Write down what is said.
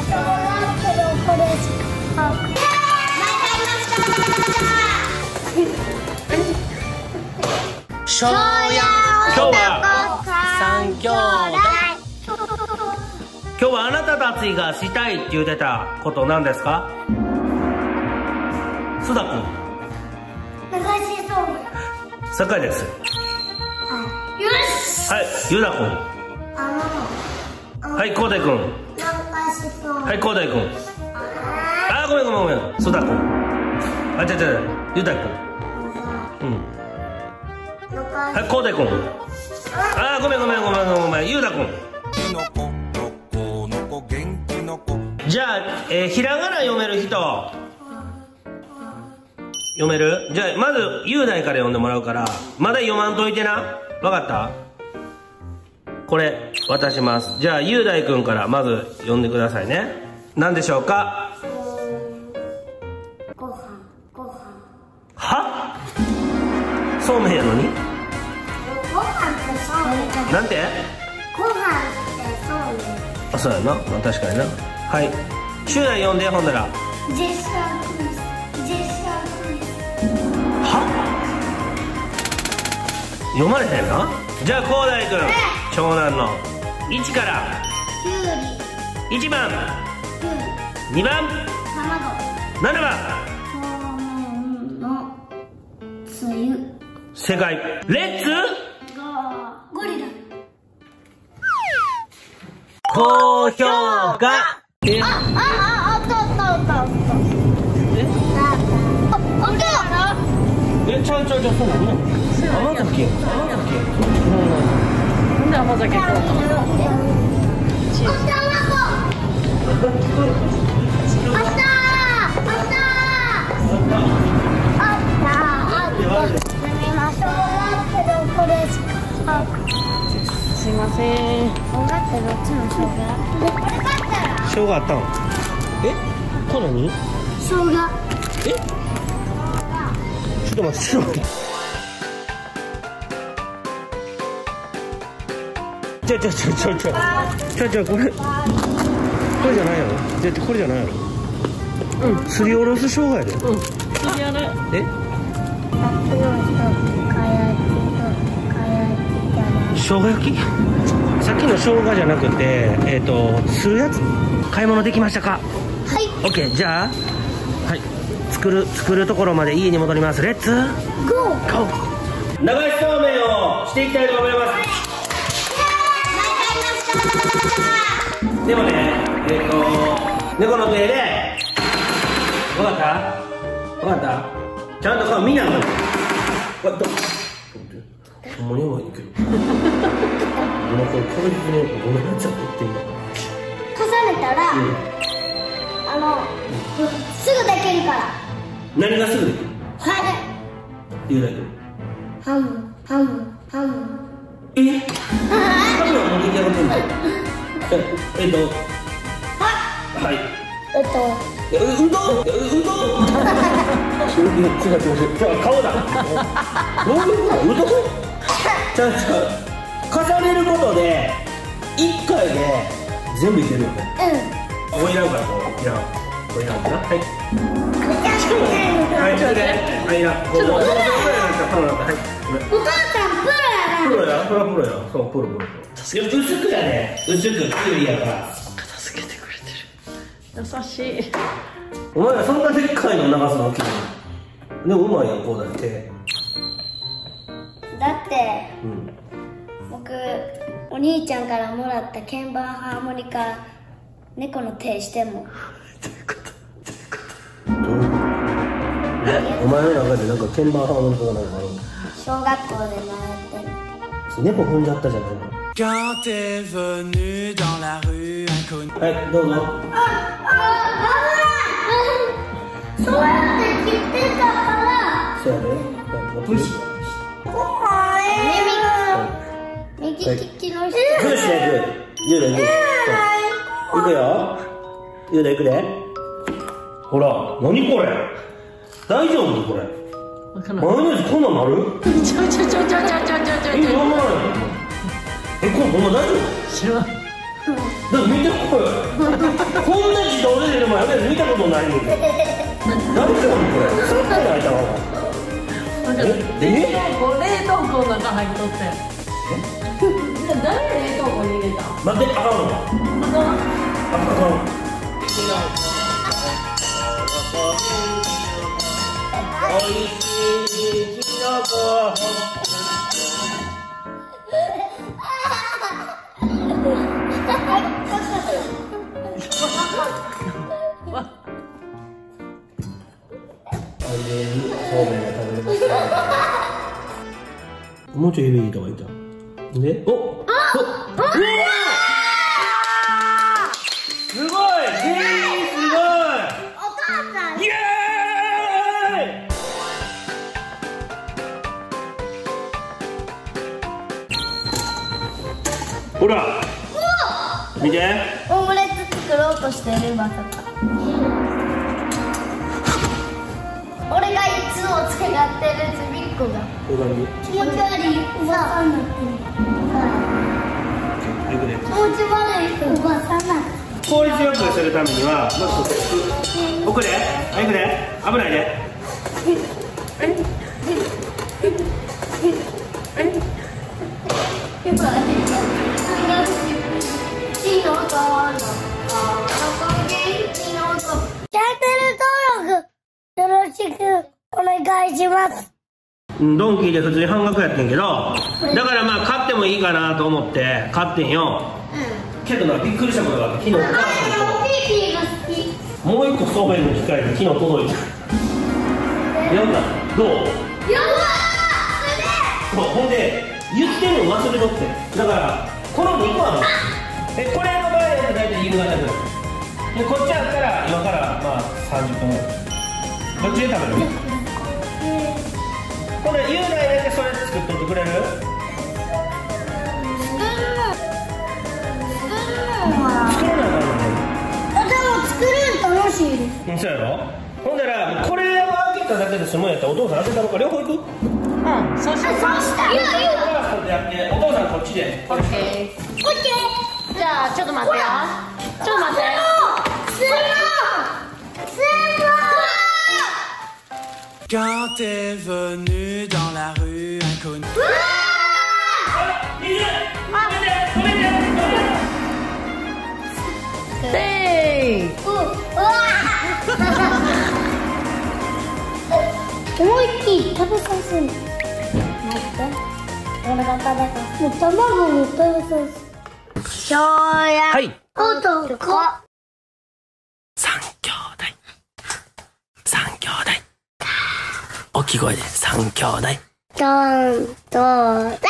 今日はあなたたちがしたいって言ってたことなんですか？須田君。難しそう。正解です。よし。はい、ゆだ君。はい、こうだい君。難しそう。はい、こうだい君。あ、ごめん。須田君。あ、違う。ゆだ君。うん。はい、こうだい君。あ、ごめん。ゆだ君。じゃあ、ひらがな読める人。読める？じゃあまず雄大から読んでもらうから、まだ読まんといてな。わかった？これ渡します。じゃあ雄大くんからまず読んでくださいね。何でしょうか？ご飯は？そうめんやのに？ご飯ってそうめんなんて？ご飯ってそうめん。あ、そうやな、まあ、確かにな。はい、集団呼んで。ほんならジェスチャークイズ。は？読まれへんな。じゃあこうだいくん、長男の1から1番、2番、7番。正解。レッツゴリラ。高評価。すいません。分かった。どっちの生姜？これ買ったら？生姜あったの？え？これに？生姜。え？ちょっと待って。じゃこれじゃないやろ。うん。すりおろす生姜やで。うん。すりあれ。生姜焼き？さっきの生姜じゃなくて、するやつ。買い物できましたか？はい。オッケー。じゃあ、はい。作るところまで家に戻ります。レッツゴー。ゴー。流しそうめんをしていきたいと思います。でもね、猫の手で。わかった。ちゃんとこれ見なの。これ。ほんまにうまいけど。もうこれ完璧にごめんなさいって今。重ねたら、すぐできるから。何がすぐできる？はい。ゆうだい君。ハム。え？ハムはもう出来上がってんの？はい。うどん。重ねることで1回で全部いけるよね。うん。ここいらんからここいらんから。はい。お母さんプロやな。そうプロ。薄くやね。薄くきゅうりやから。片付けてくれてる。優しい。お前らそんなでっかいの流すの大きいの。でもうまいやんこうだって。だって、僕お兄ちゃんからもらった鍵盤ハーモニカ猫の手しても。お前の中でなんか鍵盤ハーモニカがなんかある？小学校で習ってる。猫踏んじゃったじゃないの。はい、どうぞ。そうやって切ってたから。そうやね。プシ。なんか見たことないこんな自動で出る前俺見たことないんだけど何だろうこれ。そっから開いたわ冷凍庫の中入っとったよ。えっ誰冷凍庫に入れた。待ってあかんのあかんおいしいきのこもうちょい指入れた方がいいんだ。で、お、お、うわー、すごい、すごい。お母さん。イエーイ。ほら。見て。オムレツ作ろうとしてるまさか。俺がいつも使ってるつびっこが。気持ち悪い。おばさんになってる。はい。気持ち悪い。おばさんな。効率よくするためには、まずここで、はい、これ、危ないで。やばい。チーの音はあるの。あ、元気の音。チャンネル登録よろしくお願いします。ドンキーで普通に半額やってんけど、だからまあ買ってもいいかなと思って買ってんよ、うん、けどなびっくりしたことがあって、昨日お母さんとピーピーが好きもう一個そうめんの機械に昨日届いたやばいどうやばーほんで言ってんの忘れとってだからこの2個あるえこれの場合だと大体夕方ぐらいでこっちやったら今からまあ30分ぐらいどっちで食べるこれ、雄大だけそれ作っといてくれる？作るん楽しいです。そうやろ。ほんなら、これを開けただけで済むんやったらお父さん当てたのか両方いく？うん、そうしたらお父さんこっちでオッケー。じゃあ、ちょっと待ってよ。ちょっと待ってQuand t'es venu dans la rue inconnue. Hey! Oh! 大きい声で三兄弟。